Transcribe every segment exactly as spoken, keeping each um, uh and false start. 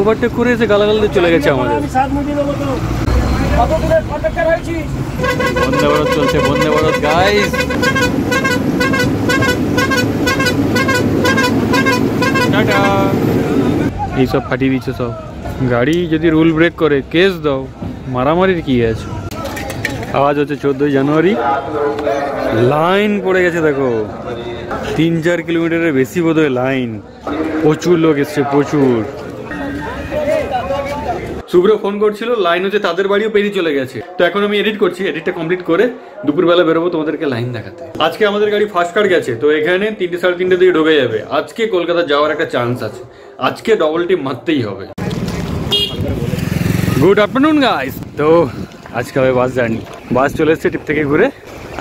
Overtake করে এসে গালাগালতে চলে গেছে আমাদের। আমি সাত মিনিট হলো তো কত দূরে কন্ডাক্টর হইছি। বন্দে ভারত চলছে, বন্দে ভারত গাইস। টাটা। এই সব ফাটি দিচ্ছে সব। গাড়ি যদি রুল ব্রেক করে কেস দাও, মারামারির কি আছে। আওয়াজ হচ্ছে চোদ্দই জানুয়ারি। লাইন পড়ে গেছে দেখো, তিন চার কিলোমিটারের বেশি বোধহয় লাইন। প্রচুর লোক এসছে প্রচুর। শুভ্র ফোন করছিল, লাইন হচ্ছে তাদের বাড়িও পেরিয়ে চলে গেছে। তো এখন আমি এডিট করছি, এডিটটা কমপ্লিট করে দুপুরবেলা বেরোবো তোমাদেরকে লাইন দেখাতে। আজকে আমাদের গাড়ি ফার্স্ট কার গেছে, তো এখানে তিনটে সাড়ে তিনটে দিয়ে ঢোকে যাবে। আজকে কলকাতা যাওয়ার একটা চান্স আছে, আজকে ডবল টিম মারতেই হবে। Good afternoon guys. তো আজকে হবে বাস জার্নি, বাস চলে এসছে টিপ থেকে ঘুরে।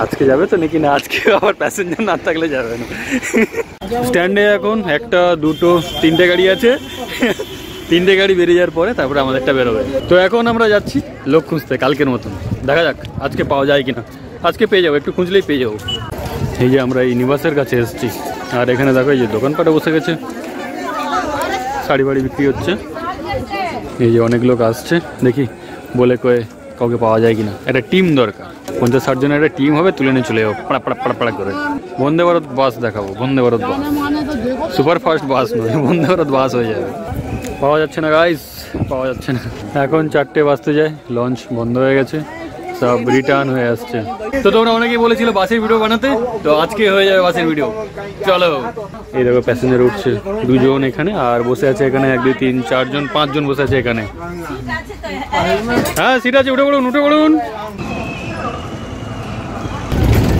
আজকে যাবে তো নাকি? না আজকে আবার প্যাসেঞ্জার না থাকলে যাবে না। স্ট্যান্ডে এখন একটা দুটো তিনটে গাড়ি আছে, তিনটে গাড়ি বেরিয়ে যাওয়ার পরে তারপরে আমাদেরটা বেরোবে। তো এখন আমরা যাচ্ছি লোক খুঁজতে কালকের মতন। দেখা যাক আজকে পাওয়া যায় কিনা। আজকে পেয়ে যাবো, একটু খুঁজলেই পেয়ে যাবো। এই যে আমরা এই নিবাসের কাছে এসেছি, আর এখানে দেখো এই যে দোকানপাটে বসে গেছে, শাড়ি বাড়ি বিক্রি হচ্ছে। এই যে অনেক লোক আসছে, দেখি বলে কয়ে কাউকে পাওয়া যায় কিনা। একটা টিম দরকার, পঞ্চাশ ষাট জনের একটা টিম হবে, তুলে নিয়ে চলে যাবো পাড়া পাড়া পাড়া পাড়া করে। বন্দে ভারত বাস দেখাবো, বন্দে ভারত বাস, সুপারফাস্ট বাস নয়, বন্দে ভারত বাস হয়ে যাবে। পাওয়া যাচ্ছে না গাইস, পাওয়া যাচ্ছে না। এখন চারটে বাজতে যায়, লঞ্চ বন্ধ হয়ে গেছে, সব রিটার্ন হয়ে আসছে। তো তোমরা অনেকেই বলেছিল বাসের ভিডিও বানাতে, তো আজকে হয়ে যাবে বাসের ভিডিও। চলো এই দেখো প্যাসেঞ্জার উঠছে দুজন এখানে, আর বসে আছে এখানে এক দুই তিন চারজন পাঁচজন বসে আছে এখানে। হ্যাঁ সিট আছে, উঠে পড়ুন উঠে পড়ুন।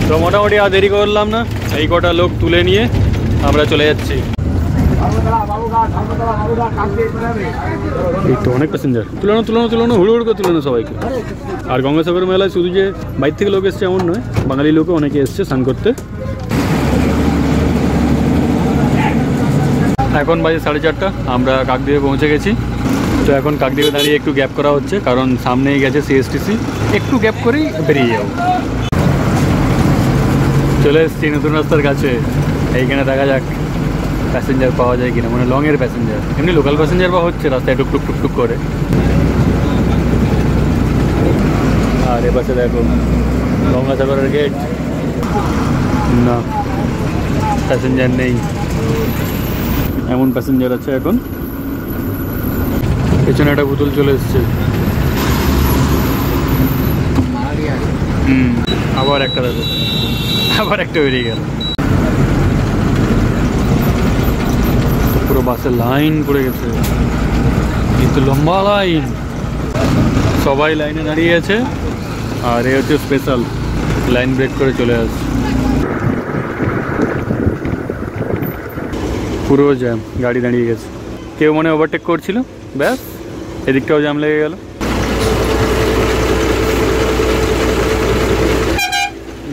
তো মোটামুটি আর দেরি করলাম না, এই কটা লোক তুলে নিয়ে আমরা চলে যাচ্ছি। এই তো অনেক প্যাসেঞ্জার, তুলানো তুলানো তুলানো হুড়ুড় করে তুলানো সবাইকে। আর গঙ্গাসাগর মেলায় শুধু যে বাইরে থেকে লোক এসছে এমন নয়, বাঙালি লোকও অনেকে এসছে স্নান করতে। এখন বাজে সাড়ে চারটা, আমরা কাকদ্বীপে পৌঁছে গেছি। তো এখন কাকদ্বীপে দাঁড়িয়ে একটু গ্যাপ করা হচ্ছে, কারণ সামনেই গেছে সি এস টি সি, একটু গ্যাপ করেই বেরিয়ে যাবো। চলে এসছি নতুন রাস্তার কাছে, এইখানে দেখা যাক প্যাসেঞ্জার পাওয়া যায় কিনা, মানে লংয়ের প্যাসেঞ্জার। এমনি লোকাল প্যাসেঞ্জার বা হচ্ছে রাস্তায় টুকটুক টুকটুক করে। আর এ পাশে দেখো গঙ্গাসাগরের গেট, না প্যাসেঞ্জার নেই। এমন প্যাসেঞ্জার আছে এখন। পেছনে একটা বোতল চলে এসছে, হুম আবার একটা দেখো, আবার একটা বেরিয়ে গেল। পুরো বাসের লাইন পড়ে গেছে, কিন্তু লম্বা লাইন, সবাই লাইনে দাঁড়িয়ে আছে। আর এ হচ্ছে স্পেশাল, লাইন ব্রেক করে চলে আসছে। পুরো জ্যাম, গাড়ি দাঁড়িয়ে গেছে, কেউ মানে ওভারটেক করছিল, ব্যাস এদিকটাও জ্যাম লেগে গেল।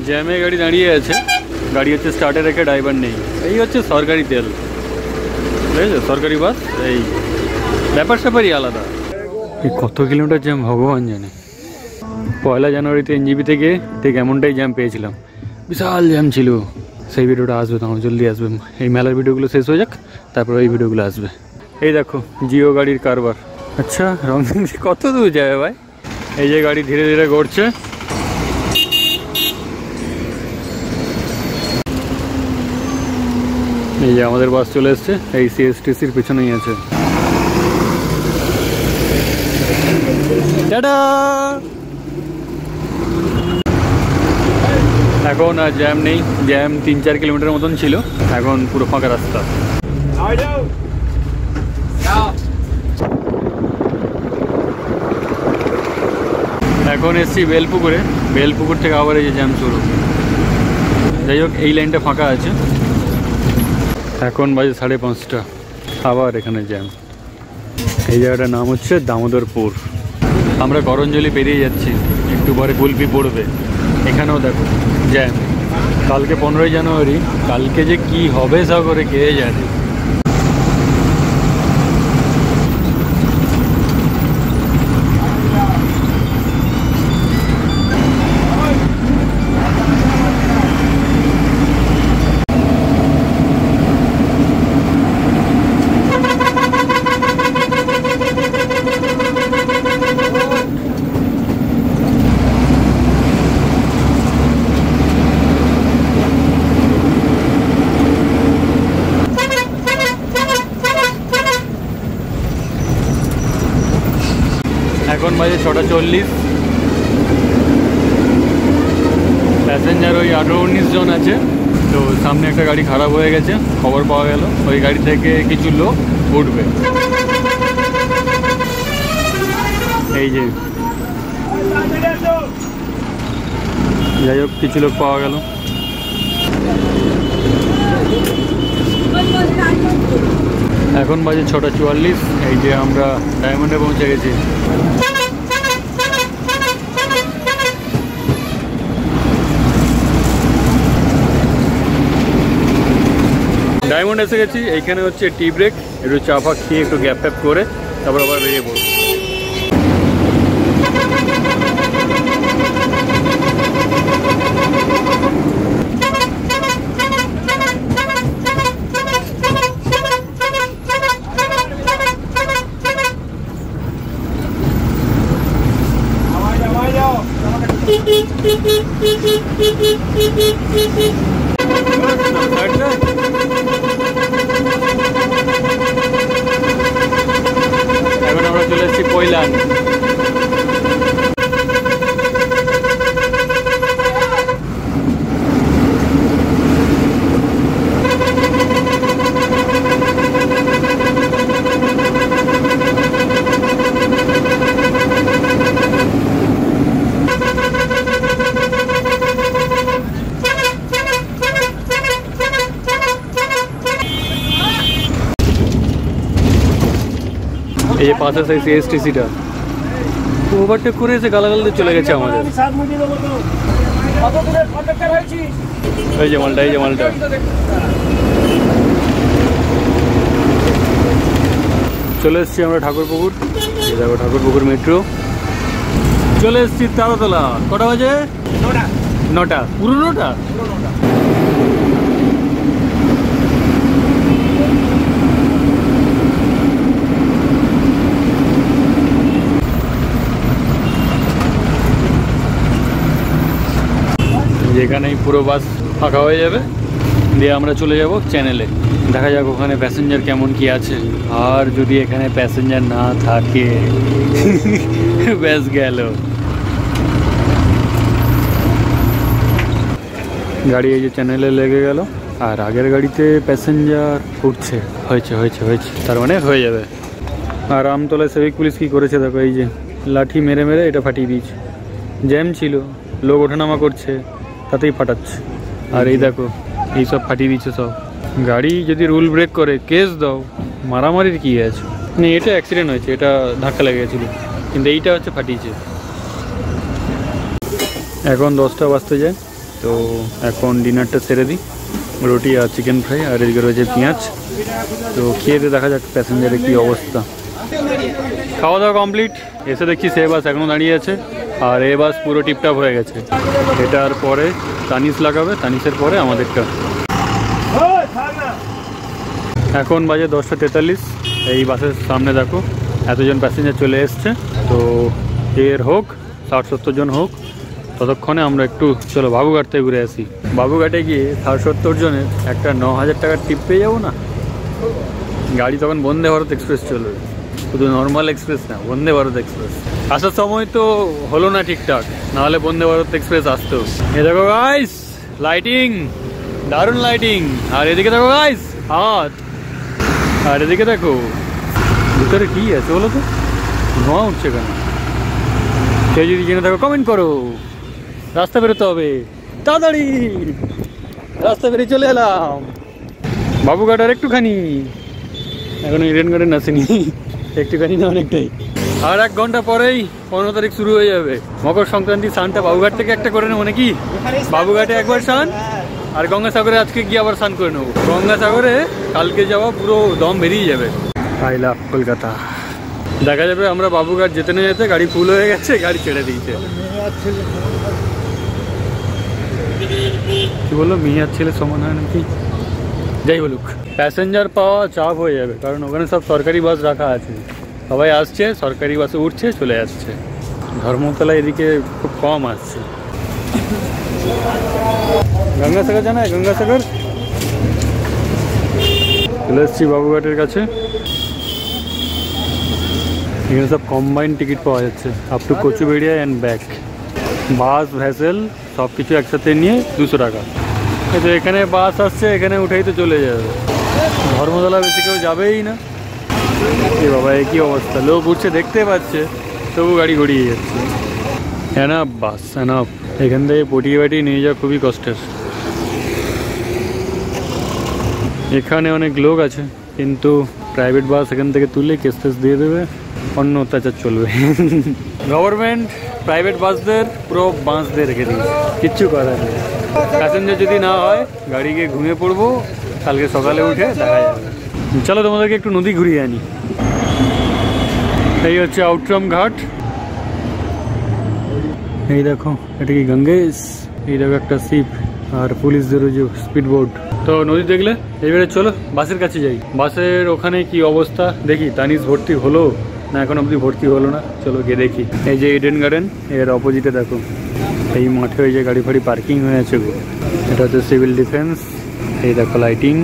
জ্যামে গাড়ি দাঁড়িয়ে আছে, গাড়ি হচ্ছে স্টার্টে রেখে ড্রাইভার নেই। এই হচ্ছে সরকারি তেল, ঠিক আছে সরকারি বাস, এই ব্যাপার স্যাপারই আলাদা। এই কত কিলোমিটার জ্যাম ভগবান জানে। পয়লা জানুয়ারিতে এনজিপি থেকে ঠিক এমনটাই জ্যাম পেয়েছিলাম, বিশাল জ্যাম ছিল। সেই ভিডিওটা আসবে তো, আমার জলদি আসবে। এই মেলার ভিডিওগুলো শেষ হয়ে যাক, তারপর এই ভিডিওগুলো আসবে। এই দেখো জিও গাড়ির কারবার। আচ্ছা রং কত দূর যাবে ভাই। এই যে গাড়ি ধীরে ধীরে ঘুরছে, এই যে আমাদের বাস চলে এসছে, এই সি এস টি সির পিছনেই আছে। এখন আর জ্যাম নেই, জ্যাম তিন চার কিলোমিটার মতন ছিল, এখন পুরো ফাঁকা রাস্তা। এখন এসছি বেলপুকুরে, বেলপুকুর থেকে আবার এই যে জ্যাম শুরু। যাই হোক এই লাইনটা ফাঁকা আছে। এখন বাজে সাড়ে পাঁচটা, আবার এখানে জ্যাম। এই জায়গাটার নাম হচ্ছে দামোদরপুর। আমরা করঞ্জলি পেরিয়ে যাচ্ছি, একটু পরে গুলপি পড়বে। এখানেও দেখো জ্যাম। কালকে পনেরোই জানুয়ারি, কালকে যে কি হবে সাগরে কে জানে। नंबर है छोटा चल्लिस पैसेंजर वही आठो उन्नीस जन आछे। तो सामने एक गाड़ी खराब हो गए खबर पावा गेल वही गाड़ी थेके किछु लोक उठबे এই যে যাই হোক কিছু লোক পাওয়া গেল। এখন বাজে ছটা চুয়াল্লিশ এই যে আমরা ডায়মন্ডে পৌঁছে গেছি। ডায়মন্ড এসে গেছি এইখানে হচ্ছে টি ব্রেক একটু চা ফা খেয়ে একটু গ্যাপ ট্যাপ করে তারপর আবার বেরিয়ে পড়ব। ये पास है सीएसटीसी टा ओवरटेक करे से गालागाल चले गए हमारे जमालटा जमालटा चले ठाकुरपुकुर देखो ठाकुरपुकुर मेट्रो चले धर्मतला कटा बजे नटा पुरो नटा যেখানে পুরো বাস ফাঁকা হয়ে যাবে দিয়ে আমরা চলে যাব চ্যানেলে দেখা যাক ওখানে প্যাসেঞ্জার কেমন কি আছে। আর যদি এখানে প্যাসেঞ্জার না থাকে ব্যাস গেল। গাড়ি এই যে চ্যানেলে লেগে গেল আর আগের গাড়িতে প্যাসেঞ্জার উঠছে হয়েছে হয়েছে হয়েছে তার মানে হয়ে যাবে। আর আমতলা সিভিক পুলিশ কি করেছে দেখো এই যে লাঠি মেরে মেরে এটা ফাটিয়ে দিয়েছে। জ্যাম ছিল লোক ওঠানামা করছে তাতেই ফাটাচ্ছে আর এই দেখো এই সব ফাটিয়ে দিচ্ছে সব। গাড়ি যদি রুল ব্রেক করে কেস দাও মারামারির কি আছে। না এটা অ্যাক্সিডেন্ট হয়েছে এটা ধাক্কা লেগে গেছিলো কিন্তু এইটা হচ্ছে ফাটিয়েছে। এখন দশটা বাজতে যায় তো এখন ডিনারটা সেরে দিই রুটি আর চিকেন ফ্রাই আর এদিকে রয়েছে পেঁয়াজ। তো খেয়ে দিয়ে দেখা যাক প্যাসেঞ্জারের কী অবস্থা। খাওয়া দাওয়া কমপ্লিট এসে দেখছি সে বাস এখনও দাঁড়িয়ে আছে আর এ বাস পুরো টিপটাপ হয়ে গেছে। এটার পরে তানিস লাগাবে তানিসের পরে আমাদেরটা। এখন বাজে দশটা তেতাল্লিশ এই বাসের সামনে দেখো এতজন প্যাসেঞ্জার চলে এসছে। তো এর হোক ষাট সত্তর জন হোক ততক্ষণে আমরা একটু চলো বাবুঘাট থেকে ঘুরে আসি। বাবুঘাটে গিয়ে ষাট সত্তর জনের একটা ন হাজার টাকার টিপ পেয়ে যাবো না। গাড়ি তখন বন্দে ভারত এক্সপ্রেস চলবে শুধু নর্মাল এক্সপ্রেস না বন্দে ভারত এক্সপ্রেস। আসার সময় তো হলো না ঠিকঠাক নাহলে বন্দে ভারত এক্সপ্রেস আসতো। এ দেখো গাইস লাইটিং দারুণ লাইটিং আর এদিকে দেখো গাইস হাত আর এদিকে দেখো ভিতরে কি আছে বলো তো ধোঁয়া উঠছে কেন। কেউ যদি জেনে থাকো কমেন্ট করো। রাস্তা বেরোতে হবে তাড়াতাড়ি রাস্তা বেরিয়ে চলে এলাম বাবুঘাট আর একটুখানি এখন ইডেন গার্ডেন আসেনি একটুখানি না অনেকটাই। আর এক ঘন্টা পরেই পনেরো তারিখ শুরু হয়ে যাবে মকর সংক্রান্তি স্নানটা বাবুঘাট থেকে একটা করে নেবো নাকি। বাবুঘাটে একবার স্নান আর গঙ্গাসাগরে আজকে গিয়ে আবার স্নান করে নেবো। গঙ্গাসাগরে কালকে যাওয়া পুরো দম বেরিয়ে যাবে। আই লাভ কলকাতা দেখা যাবে। আমরা বাবুঘাট যেতে না যেতে গাড়ি ফুল হয়ে গেছে গাড়ি ছেড়ে দিয়েছে। কি বললো মেয়ে আর ছেলে সমান হয় নাকি যাই বলুক। প্যাসেঞ্জার পাওয়া চাপ হয়ে যাবে কারণ ওখানে সব সরকারি বাস রাখা আছে সবাই আসছে সরকারি বাসে উঠছে চলে যাচ্ছে। ধর্মতলা এদিকে খুব কম আসছে। গঙ্গাসাগর জানা হয় গঙ্গাসাগর চলে এসছি বাবুঘাটের কাছে। এখানে সব কম্বাইন্ড টিকিট পাওয়া যাচ্ছে up to কোচুবেড়িয়া and back. Bus vessel সব কিছু একসাথে নিয়ে দুশো টাকা। তো এখানে বাস আসছে, এখানে উঠেই তো চলে যাবে। ধর্মতলা বেশি কেউ যাবেই না। এ বাবা, এ কী অবস্থা! লোক উঠছে দেখতে পাচ্ছে, তবু গাড়ি ঘুরিয়ে যাচ্ছে। এনাফ বাস, এনাফ। এখান থেকে পটিয়ে বাটিয়ে নিয়ে যাওয়া খুবই কষ্টের। এখানে অনেক লোক আছে, কিন্তু প্রাইভেট বাস এখান থেকে তুলে কেস টেস দিয়ে দেবে, অন্য অত্যাচার চলবে। গভর্নমেন্ট প্রাইভেট বাসদের পুরো বাঁশ দিয়ে রেখে দিয়েছে, কিচ্ছু করার নেই। প্যাসেঞ্জার যদি না হয় গাড়িকে ঘুমিয়ে পড়বো, কালকে সকালে উঠে দেখা যাবে। চলো তোমাদেরকে একটু নদী ঘুরিয়ে আনি। এই হচ্ছে আউটরাম ঘাট। এই দেখো, এটা কি গঙ্গেশ! এই দেখো একটা শিপ আর পুলিশদের ওই যে স্পিড বোট। তো নদী দেখলে, এবারে চলো বাসের কাছে যাই। বাসের ওখানে কি অবস্থা দেখি। তানিশ ভর্তি হলো না এখন অবধি? ভর্তি হলো না, চলো গিয়ে দেখি। এই যে ইডেন গার্ডেন, এর অপোজিটে দেখো এই মাঠে ওই যে গাড়ি ফাড়ি পার্কিং হয়ে আছে। এটা হচ্ছে সিভিল ডিফেন্স। এই দেখো লাইটিং।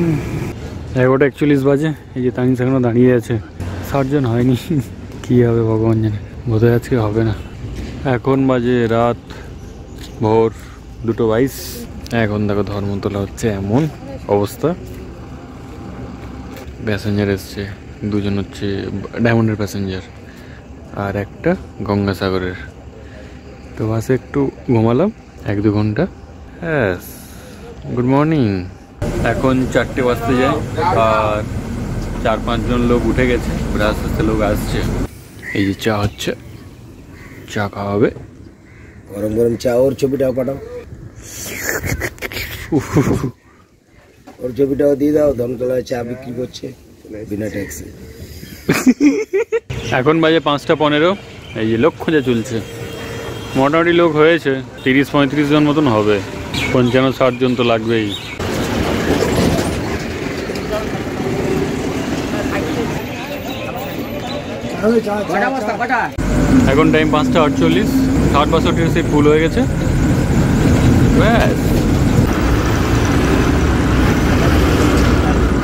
এগারোটা একচল্লিশ বাজে। এই যে তানিশ এখনও দাঁড়িয়ে আছে, সার্জন হয়নি। কী হবে ভগবান জানে, বোধহয় আজকে হবে না। এখন বাজে রাত ভোর দুটো বাইশ। এখন দেখো ধর্মতলা হচ্ছে এমন অবস্থা। প্যাসেঞ্জার এসছে দুজন, হচ্ছে ডায়মন্ডের প্যাসেঞ্জার আর একটা গঙ্গাসাগরের। তো বাসে একটু ঘুমালাম এক দু ঘন্টা। হ্যাঁ, গুড মর্নিং। এখন চারটে বাজতে যায় আর চার পাঁচজন লোক উঠে গেছে, আস্তে আস্তে লোক আসছে। এই যে চা হচ্ছে, চা খাওয়া হবে। গরম গরম চা। ওর ছবিটাও পাঠাও, ওর ছবিটাও দিয়ে দাও। ধর্মতলায় চা বিক্রি করছে বিনা ট্যাক্সে। এখন বাজে পাঁচটা পনেরো। এই যে লোক খোঁজা চলছে, মোটামুটি লোক হয়েছে তিরিশ পঁয়ত্রিশ জন মতন হবে। পঞ্চান্ন ষাট জন তো লাগবেই। এখন টাইম পাঁচটা আটচল্লিশ। ষাট বাষট্টি সিট ফুল হয়ে গেছে।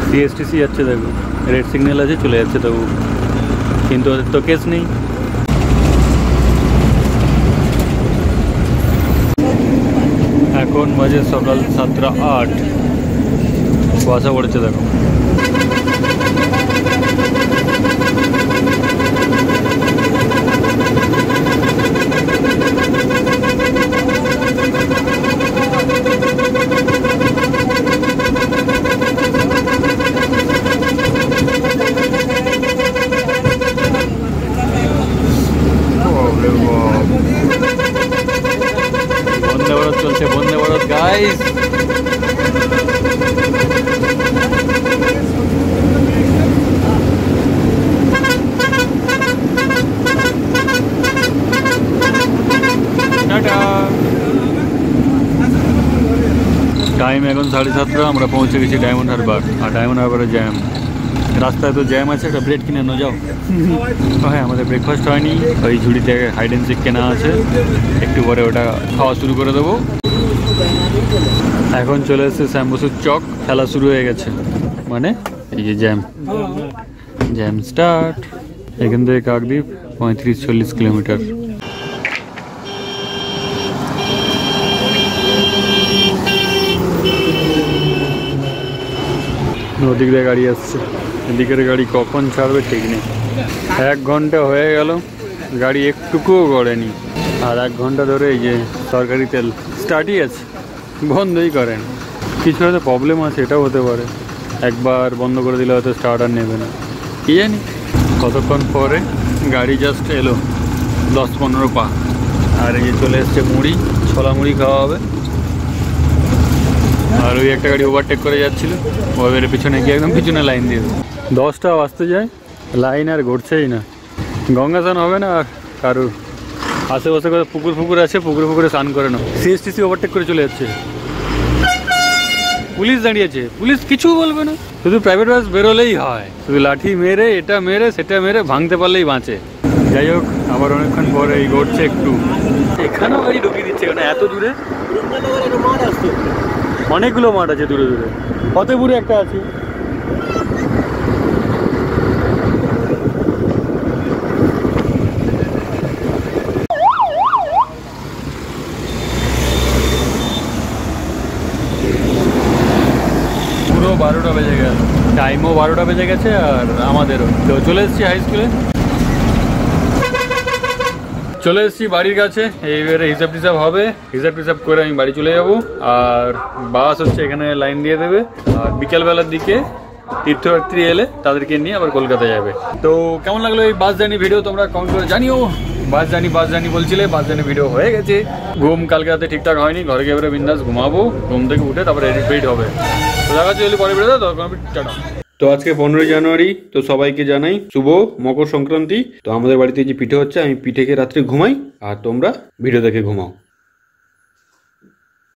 সি এস টি সি যাচ্ছে দেখো, রেড সিগন্যাল আছে চলে যাচ্ছে, তবু কিন্তু ওদের তো কেস নেই। এখন বাজে সকাল সাতটা আট। কুয়াশা পড়েছে দেখো। বন্দে ভারত চলছে, বন্দে ভারত গাইস। টাইম এখন সাড়ে সাতটা। আমরা পৌঁছে গেছি ডায়মন্ড হারবার। আর ডায়মন্ড হারবারে জ্যাম, রাস্তায় তো জ্যাম আছে। একটা ব্রেড কিনে নাও, যাও। হ্যাঁ, আমাদের ব্রেকফাস্ট হয়নি। ওই ঝুড়িতে হাইড অ্যান্ড সিক কেনা আছে, একটু পরে ওটা খাওয়া শুরু করে দেবো। এখন চলে এসেছে শ্যাম বসুর চক, খেলা শুরু হয়ে গেছে। মানে এই যে জ্যাম, জ্যাম স্টার্ট। এখান থেকে কাকদ্বীপ পঁয়ত্রিশ চল্লিশ কিলোমিটার। ওদিক দিয়ে গাড়ি আসছে, এদিকের গাড়ি কখন ছাড়বে ঠিক নেই। এক ঘন্টা হয়ে গেল, গাড়ি একটুকুও গড়েনি। আর এক ঘন্টা ধরে এই যে সরকারি তেল স্টার্টই আছে, বন্ধই করেন। কিছু হয়তো প্রবলেম আছে, এটাও হতে পারে। একবার বন্ধ করে দিলে হয়তো স্টার্ট আর নেবে না, কি জানি। কতক্ষণ পরে গাড়ি জাস্ট এলো, দশ পনেরো পা। আর এই যে চলে এসছে মুড়ি, ছোলা মুড়ি খাওয়া হবে। আর ওই একটা গাড়ি ওভারটেক করে যাচ্ছিল, ওদের পিছনে গিয়ে একদম পিছনে লাইন দিয়ে দেবো। দশটা আসতে যায়, লাইন আর ঘটছেই না। গঙ্গা স্নান হবে না আর কারুর। আশেপাশে করে পুকুর ফুকুর আছে, পুকুর পুকুরে স্নান করে না। C S T C overtake করে চলে যাচ্ছে, পুলিশ দাঁড়িয়েছে, পুলিশ কিছু বলবে না। শুধু প্রাইভেট বাস বেরোলেই হয়, শুধু লাঠি মেরে এটা মেরে সেটা মেরে ভাঙতে পারলেই বাঁচে। যাই হোক, আবার অনেকক্ষণ পরে এই ঘটছে একটু। এখানেও গাড়ি ঢুকিয়ে দিচ্ছে, কেন এত দূরে? অনেকগুলো মাঠ আছে দূরে দূরে, ফতেপুরে একটা আছে। टाइमों बारोटा बेजे गे और चले हाई स्कूले चले बाड़ी का हिसाब टिसाब हो हिसाब टिसाब कर बाड़ी चले जाब और बस हे लाइन दिए देवे और बिकेल बेलार दिखे तीर्थयात्री एले तादेरके निये आबार कलकाता जाबे। तो केमन लागलो एई बास जार्नी भिडियो तोमरा कमेंट करे जानियो। बास जार्नी बास जार्नी बोलछिले बास जार्नी भिडियो हये गेछे। घुम कालके राते ठीकठाक हयनि घरे गिये एबारे बिंदास घुमाबो घुम थेके उठे तारपर एडिट पेड होबे। तो देखा चलि परेर भिडियोते तोमरा टाटा। तो आज के पंद्रह जानुआरी तो सबाइके जानाई शुभ मकर संक्रांति। तो आमादेर बाड़ीते जे पिठे हच्छे आमि पिठेके रात्रे घुमाई और तोमरा भिडियो देखे घुमाओ।